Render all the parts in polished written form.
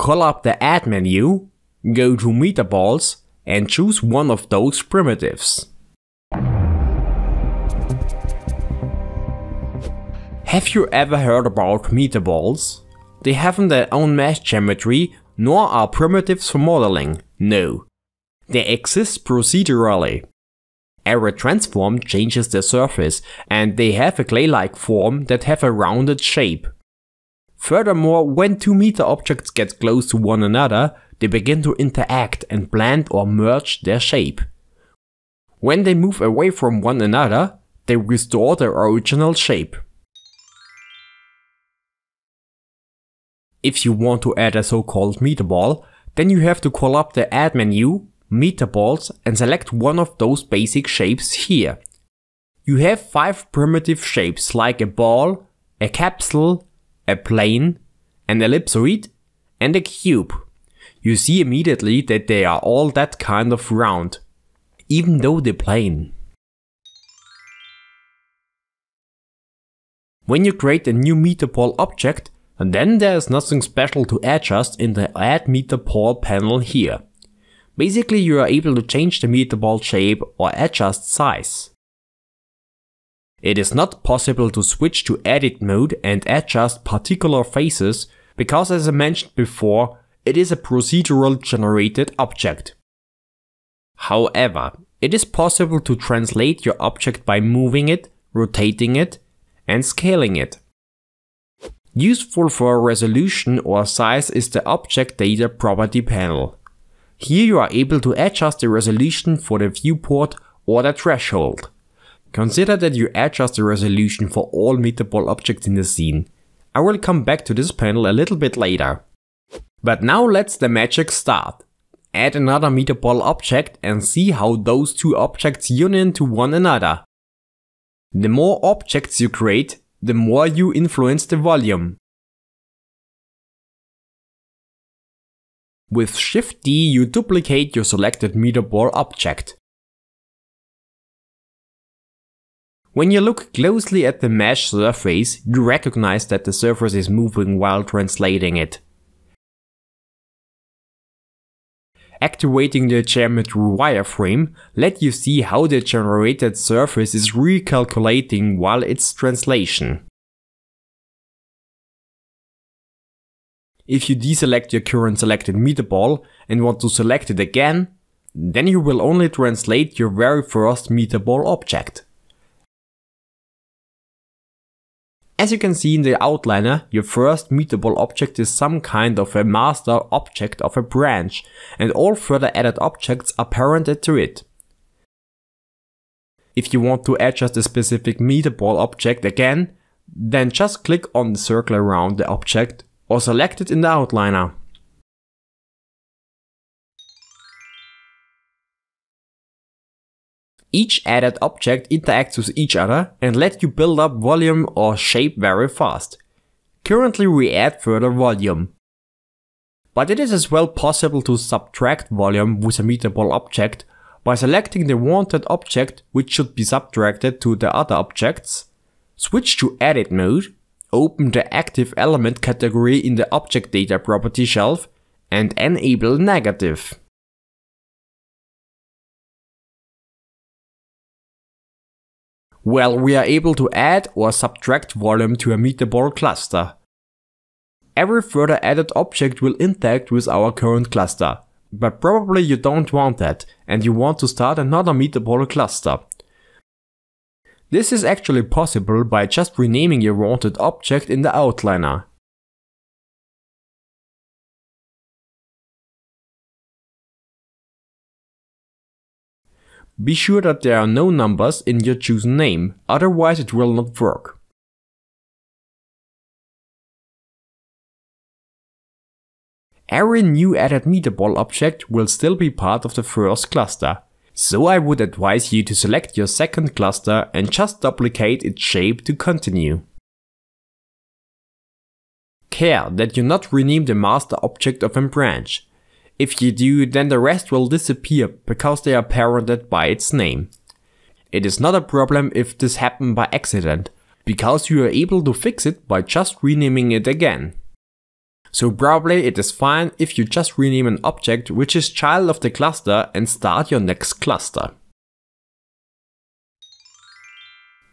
Call up the Add menu, go to Metaballs and choose one of those primitives. Have you ever heard about Metaballs? They haven't their own mesh geometry, nor are primitives for modeling, no. They exist procedurally. Area transform changes their surface, and they have a clay-like form that have a rounded shape. Furthermore, when two meter objects get close to one another, they begin to interact and blend or merge their shape. When they move away from one another, they restore their original shape. If you want to add a so-called metaball, then you have to call up the Add menu, Metaballs, and select one of those basic shapes here. You have 5 primitive shapes like a ball, a capsule, a plane, an ellipsoid, and a cube. You see immediately that they are all that kind of round, even though they're plain. When you create a new metaball object, and then there is nothing special to adjust in the Add Metaball panel here. Basically, you are able to change the metaball shape or adjust size. It is not possible to switch to edit mode and adjust particular faces because, as I mentioned before, it is a procedural generated object. However, it is possible to translate your object by moving it, rotating it, and scaling it. Useful for resolution or size is the Object Data property panel. Here you are able to adjust the resolution for the viewport or the threshold. Consider that you adjust the resolution for all metaball objects in the scene. I will come back to this panel a little bit later. But now let's the magic start. Add another metaball object and see how those two objects union to one another. The more objects you create, the more you influence the volume. With Shift D you duplicate your selected metaball object. When you look closely at the mesh surface, you recognize that the surface is moving while translating it. Activating the geometry wireframe let you see how the generated surface is recalculating while its translation. If you deselect your current selected metaball and want to select it again, then you will only translate your very first metaball object. As you can see in the outliner, your first metaball object is some kind of a master object of a branch, and all further added objects are parented to it. If you want to adjust a specific metaball object again, then just click on the circle around the object or select it in the outliner. Each added object interacts with each other and lets you build up volume or shape very fast. Currently we add further volume. But it is as well possible to subtract volume with a metaball object by selecting the wanted object which should be subtracted to the other objects, switch to edit mode, open the active element category in the Object Data property shelf and enable negative. Well, we are able to add or subtract volume to a metaball cluster. Every further added object will interact with our current cluster, but probably you don't want that and you want to start another metaball cluster. This is actually possible by just renaming your wanted object in the outliner. Be sure that there are no numbers in your chosen name, otherwise it will not work. Every new added metaball object will still be part of the first cluster, so I would advise you to select your second cluster and just duplicate its shape to continue. Care that you not rename the master object of a branch. If you do, then the rest will disappear because they are parented by its name. It is not a problem if this happened by accident, because you are able to fix it by just renaming it again. So probably it is fine if you just rename an object which is child of the cluster and start your next cluster.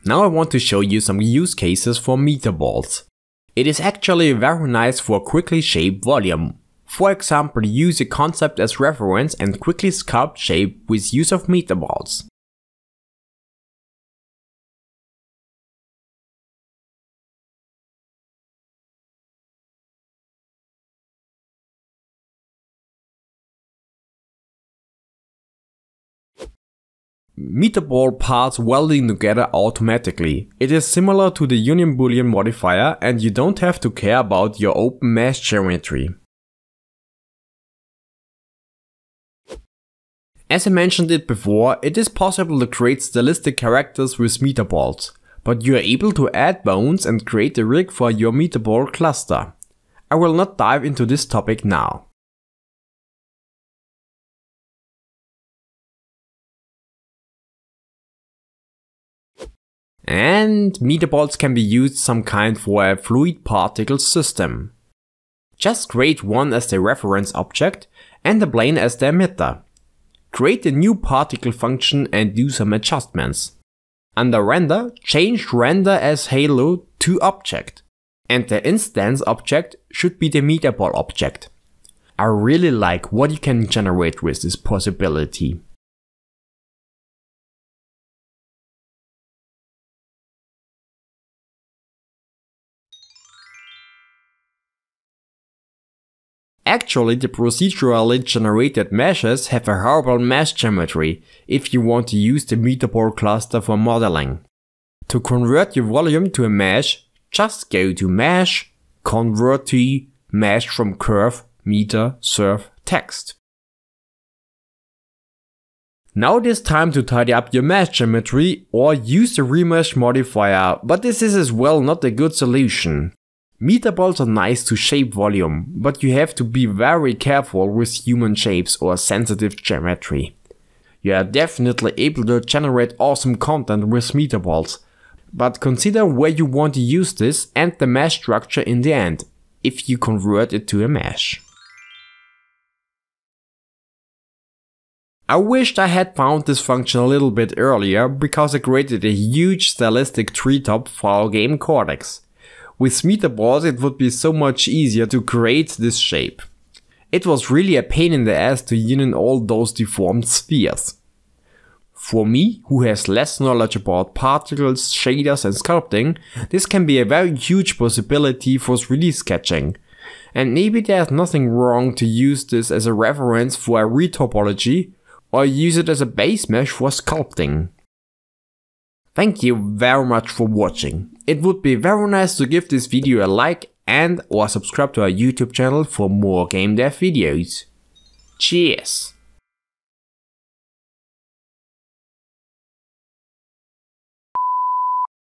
Now I want to show you some use cases for Metaballs. It is actually very nice for quickly shape volume. For example, use a concept as reference and quickly sculpt shape with use of Metaballs. Metaball parts welding together automatically. It is similar to the Union Boolean modifier and you don't have to care about your open mesh geometry. As I mentioned it before, it is possible to create stylistic characters with Metaballs, but you are able to add bones and create a rig for your Metaball cluster. I will not dive into this topic now. And Metaballs can be used some kind for a fluid particle system. Just create one as the reference object and a plane as the emitter. Create a new particle function and do some adjustments. Under render, change render as halo to object. And the instance object should be the Metaball object. I really like what you can generate with this possibility. Actually, the procedurally generated meshes have a horrible mesh geometry if you want to use the Metaball cluster for modeling. To convert your volume to a mesh, just go to Mesh, Convert to Mesh from Curve, Meter, Surf, Text. Now it is time to tidy up your mesh geometry or use the remesh modifier, but this is as well not a good solution. Metaballs are nice to shape volume, but you have to be very careful with human shapes or sensitive geometry. You are definitely able to generate awesome content with Metaballs, but consider where you want to use this and the mesh structure in the end, if you convert it to a mesh. I wished I had found this function a little bit earlier, because I created a huge stylistic treetop for our game Cortex. With Metaballs it would be so much easier to create this shape. It was really a pain in the ass to union all those deformed spheres. For me, who has less knowledge about particles, shaders and sculpting, this can be a very huge possibility for 3D sketching. And maybe there's nothing wrong to use this as a reference for a retopology or use it as a base mesh for sculpting. Thank you very much for watching. It would be very nice to give this video a like and or subscribe to our YouTube channel for more game dev videos. Cheers!